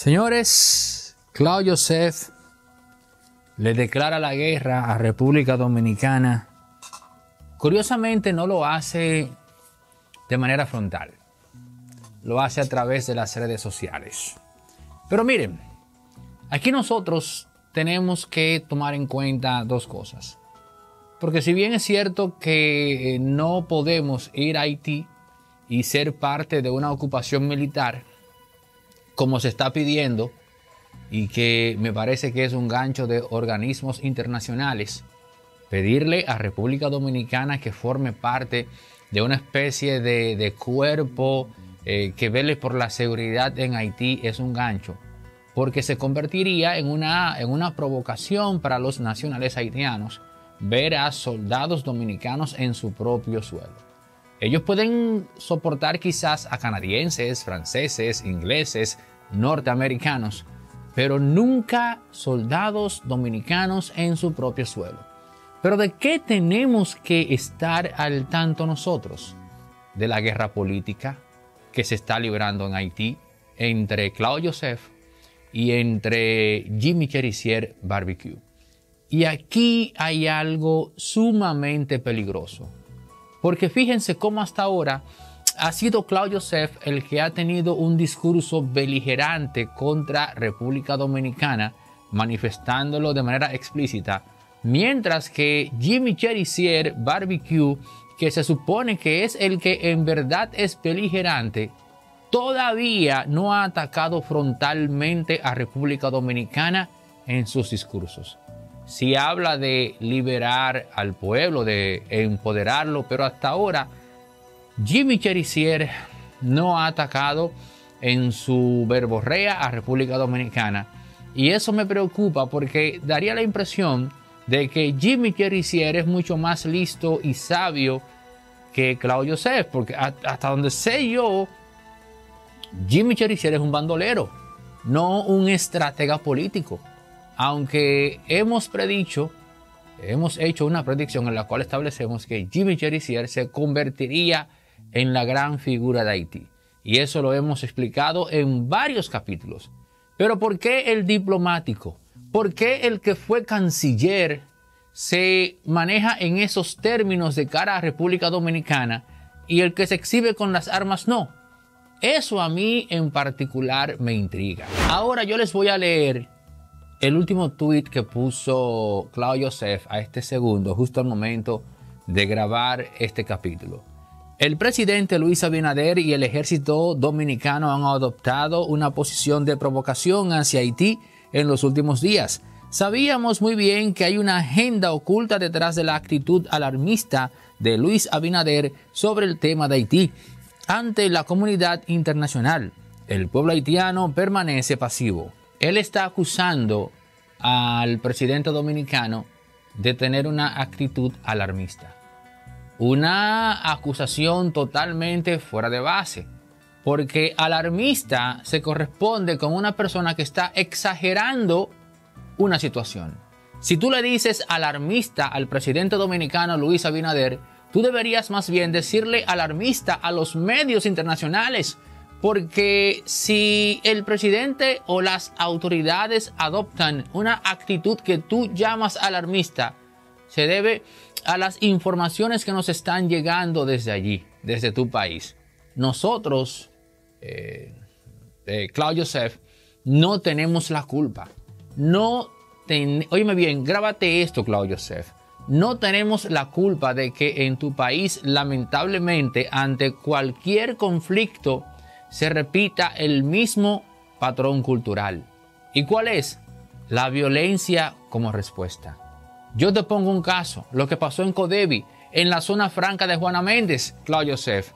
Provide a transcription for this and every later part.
Señores, Claude Joseph le declara la guerra a República Dominicana. Curiosamente no lo hace de manera frontal. Lo hace a través de las redes sociales. Pero miren, aquí nosotros tenemos que tomar en cuenta dos cosas. Porque si bien es cierto que no podemos ir a Haití y ser parte de una ocupación militar, como se está pidiendo, y que me parece que es un gancho de organismos internacionales, pedirle a República Dominicana que forme parte de una especie de cuerpo que vele por la seguridad en Haití es un gancho, porque se convertiría en una provocación para los nacionales haitianos ver a soldados dominicanos en su propio suelo. Ellos pueden soportar quizás a canadienses, franceses, ingleses, norteamericanos, pero nunca soldados dominicanos en su propio suelo. ¿Pero de qué tenemos que estar al tanto nosotros? De la guerra política que se está librando en Haití entre Claude Joseph y entre Jimmy Chérizier Barbecue. Y aquí hay algo sumamente peligroso, porque fíjense cómo hasta ahora ha sido Claude Joseph el que ha tenido un discurso beligerante contra República Dominicana, manifestándolo de manera explícita, mientras que Jimmy Chérizier Barbecue, que se supone que es el que en verdad es beligerante, todavía no ha atacado frontalmente a República Dominicana en sus discursos. Si habla de liberar al pueblo, de empoderarlo, pero hasta ahora Jimmy Chérizier no ha atacado en su verborrea a República Dominicana. Y eso me preocupa porque daría la impresión de que Jimmy Chérizier es mucho más listo y sabio que Claude Joseph, porque hasta donde sé yo, Jimmy Chérizier es un bandolero, no un estratega político. Aunque hemos hecho una predicción en la cual establecemos que Jimmy Chérizier se convertiría en la gran figura de Haití. Y eso lo hemos explicado en varios capítulos. Pero ¿por qué el diplomático? ¿Por qué el que fue canciller se maneja en esos términos de cara a República Dominicana y el que se exhibe con las armas no? Eso a mí en particular me intriga. Ahora yo les voy a leer el último tweet que puso Claude Joseph a este segundo, justo al momento de grabar este capítulo. El presidente Luis Abinader y el ejército dominicano han adoptado una posición de provocación hacia Haití en los últimos días. Sabíamos muy bien que hay una agenda oculta detrás de la actitud alarmista de Luis Abinader sobre el tema de Haití ante la comunidad internacional. El pueblo haitiano permanece pasivo. Él está acusando al presidente dominicano de tener una actitud alarmista. Una acusación totalmente fuera de base, porque alarmista se corresponde con una persona que está exagerando una situación. Si tú le dices alarmista al presidente dominicano Luis Abinader, tú deberías más bien decirle alarmista a los medios internacionales. Porque si el presidente o las autoridades adoptan una actitud que tú llamas alarmista, se debe a las informaciones que nos están llegando desde allí, desde tu país. Nosotros, Claude Joseph, no tenemos la culpa. Óyeme bien, grábate esto, Claude Joseph. No tenemos la culpa de que en tu país, lamentablemente, ante cualquier conflicto, se repita el mismo patrón cultural. ¿Y cuál es? La violencia como respuesta. Yo te pongo un caso, lo que pasó en Codevi, en la zona franca de Juana Méndez, Claude Joseph,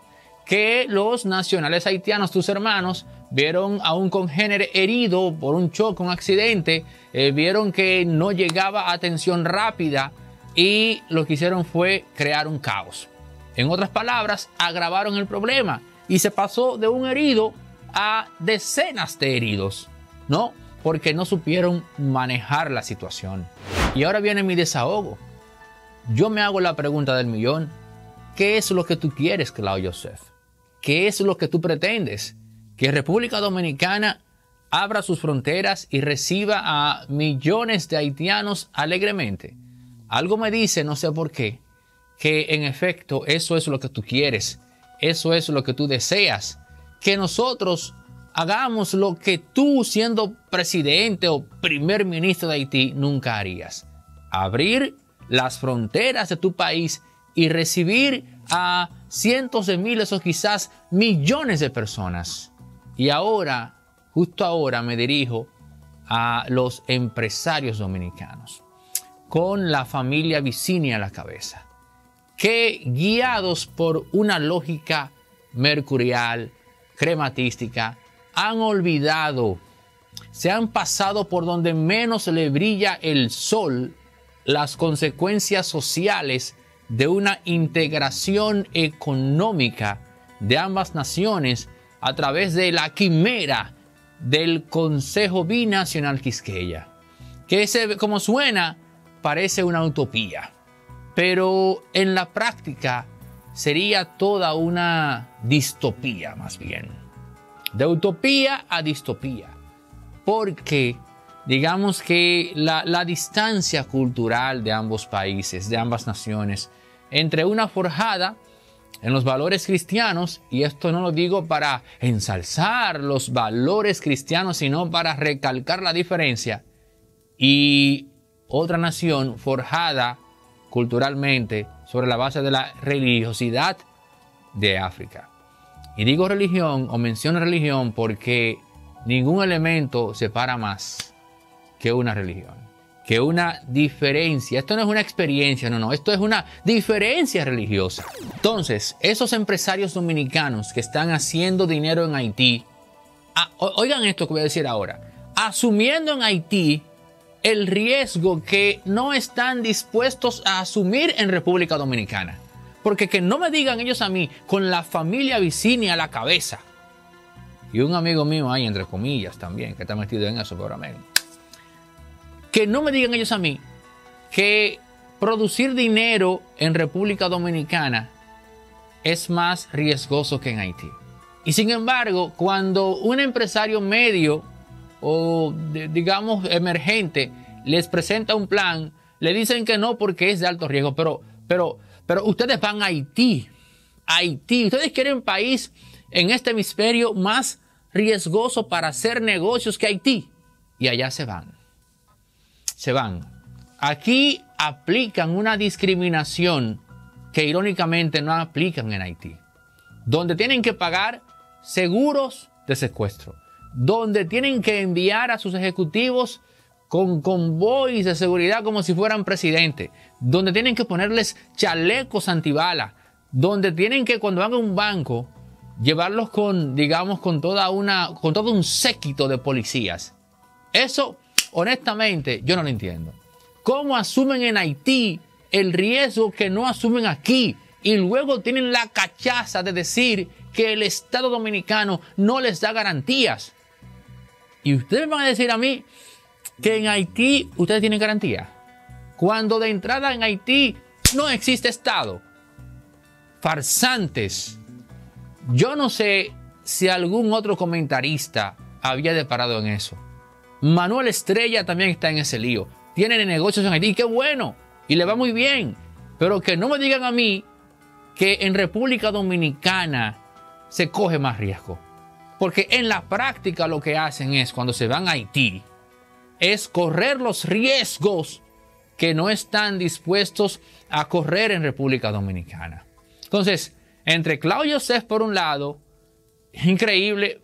que los nacionales haitianos, tus hermanos, vieron a un congénere herido por un choque, un accidente, vieron que no llegaba atención rápida y lo que hicieron fue crear un caos. En otras palabras, agravaron el problema. Y se pasó de un herido a decenas de heridos, ¿no? Porque no supieron manejar la situación. Y ahora viene mi desahogo. Yo me hago la pregunta del millón. ¿Qué es lo que tú quieres, Claude Joseph? ¿Qué es lo que tú pretendes? ¿Que República Dominicana abra sus fronteras y reciba a millones de haitianos alegremente. Algo me dice, no sé por qué, que en efecto eso es lo que tú quieres, eso es lo que tú deseas, que nosotros hagamos lo que tú, siendo presidente o primer ministro de Haití, nunca harías. Abrir las fronteras de tu país y recibir a cientos de miles o quizás millones de personas. Y ahora, justo ahora, me dirijo a los empresarios dominicanos, con la familia Vicini a la cabeza, que guiados por una lógica mercurial, crematística, han olvidado, se han pasado por donde menos le brilla el sol, las consecuencias sociales de una integración económica de ambas naciones a través de la quimera del Consejo Binacional Quisqueya, que ese, como suena, parece una utopía, pero en la práctica sería toda una distopía, más bien. De utopía a distopía, porque digamos que la distancia cultural de ambos países, de ambas naciones, entre una forjada en los valores cristianos, y esto no lo digo para ensalzar los valores cristianos, sino para recalcar la diferencia, y otra nación forjada culturalmente sobre la base de la religiosidad de África. Y digo religión o menciono religión porque ningún elemento separa más que una religión, que una diferencia. Esto no es una experiencia, no, esto es una diferencia religiosa. Entonces, esos empresarios dominicanos que están haciendo dinero en Haití, oigan esto que voy a decir ahora, asumiendo en Haití el riesgo que no están dispuestos a asumir en República Dominicana. Porque que no me digan ellos a mí, con la familia Vicini a la cabeza, y un amigo mío ahí, entre comillas también, que está metido en eso, pero amén. Que no me digan ellos a mí que producir dinero en República Dominicana es más riesgoso que en Haití. Y sin embargo, cuando un empresario medio o digamos emergente les presenta un plan, le dicen que no porque es de alto riesgo. Pero ustedes van a Haití. Ustedes quieren un país en este hemisferio más riesgoso para hacer negocios que Haití. Y allá se van. Aquí aplican una discriminación que irónicamente no aplican en Haití, donde tienen que pagar seguros de secuestro, donde tienen que enviar a sus ejecutivos con convoys de seguridad como si fueran presidente, donde tienen que ponerles chalecos antibalas, donde tienen que, cuando van a un banco, llevarlos con, digamos, con todo un séquito de policías. Eso, honestamente, yo no lo entiendo. ¿Cómo asumen en Haití el riesgo que no asumen aquí? Y luego tienen la cachaza de decir que el Estado Dominicano no les da garantías. Y ustedes van a decir a mí que en Haití ustedes tienen garantía, cuando de entrada en Haití no existe Estado. Farsantes. Yo no sé si algún otro comentarista había deparado en eso. Manuel Estrella también está en ese lío. Tienen negocios en Haití, y qué bueno, y le va muy bien. Pero que no me digan a mí que en República Dominicana se coge más riesgo. Porque en la práctica lo que hacen es, cuando se van a Haití, es correr los riesgos que no están dispuestos a correr en República Dominicana. Entonces, entre Claude Joseph por un lado, increíble,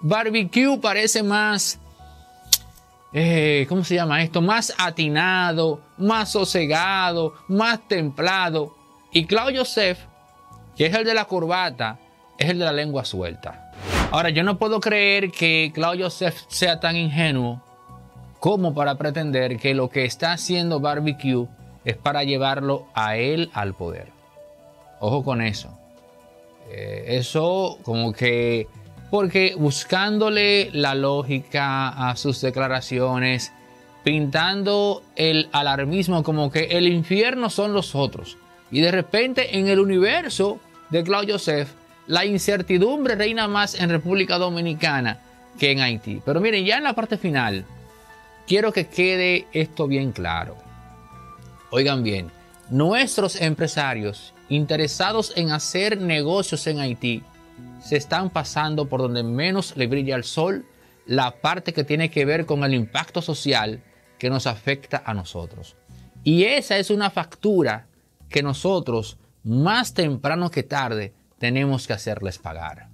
Barbecue parece más... ¿cómo se llama esto? Más atinado, más sosegado, más templado. Y Claude Joseph, que es el de la corbata, es el de la lengua suelta. Ahora, yo no puedo creer que Claude Joseph sea tan ingenuo como para pretender que lo que está haciendo Barbecue es para llevarlo a él al poder. Ojo con eso. Eso como que... Porque buscándole la lógica a sus declaraciones, pintando el alarmismo como que el infierno son los otros. Y de repente en el universo de Claude Joseph, la incertidumbre reina más en República Dominicana que en Haití. Pero miren, ya en la parte final, quiero que quede esto bien claro. Oigan bien, nuestros empresarios interesados en hacer negocios en Haití se están pasando por donde menos le brilla el sol, la parte que tiene que ver con el impacto social que nos afecta a nosotros. Y esa es una factura que nosotros, más temprano que tarde, tenemos que hacerles pagar.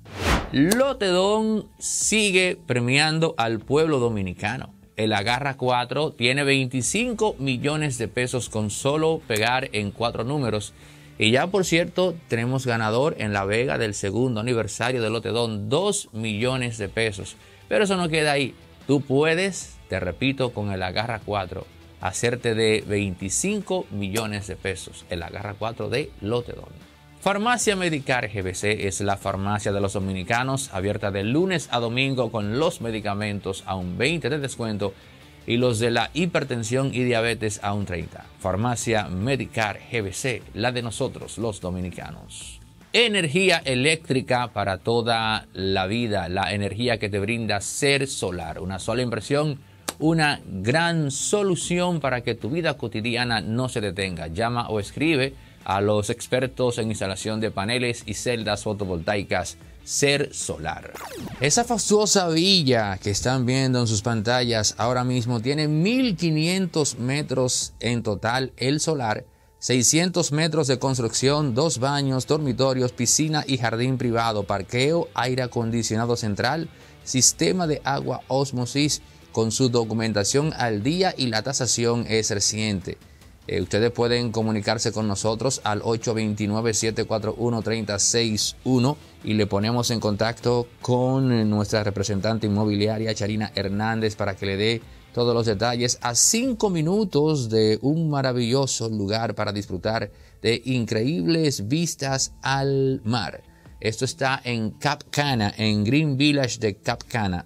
Lotedón sigue premiando al pueblo dominicano. El Agarra 4 tiene 25 millones de pesos con solo pegar en 4 números. Y ya, por cierto, tenemos ganador en La Vega del segundo aniversario de Lotedón, 2 millones de pesos. Pero eso no queda ahí. Tú puedes, te repito, con el Agarra 4, hacerte de 25 millones de pesos. El Agarra 4 de Lotedón. Farmacia Medicar GBC es la farmacia de los dominicanos, abierta de lunes a domingo con los medicamentos a un 20% de descuento y los de la hipertensión y diabetes a un 30%. Farmacia Medicar GBC, la de nosotros los dominicanos. Energía eléctrica para toda la vida, la energía que te brinda Ser Solar. Una sola inversión, una gran solución para que tu vida cotidiana no se detenga. Llama o escribe a los expertos en instalación de paneles y celdas fotovoltaicas Ser Solar. Esa fastuosa villa que están viendo en sus pantallas ahora mismo tiene 1.500 metros en total el solar, 600 metros de construcción, 2 baños, dormitorios, piscina y jardín privado, parqueo, aire acondicionado central, sistema de agua osmosis con su documentación al día y la tasación es reciente. Ustedes pueden comunicarse con nosotros al 829-741-3061 y le ponemos en contacto con nuestra representante inmobiliaria Charina Hernández para que le dé todos los detalles a 5 minutos de un maravilloso lugar para disfrutar de increíbles vistas al mar. Esto está en Cap Cana, en Green Village de Cap Cana.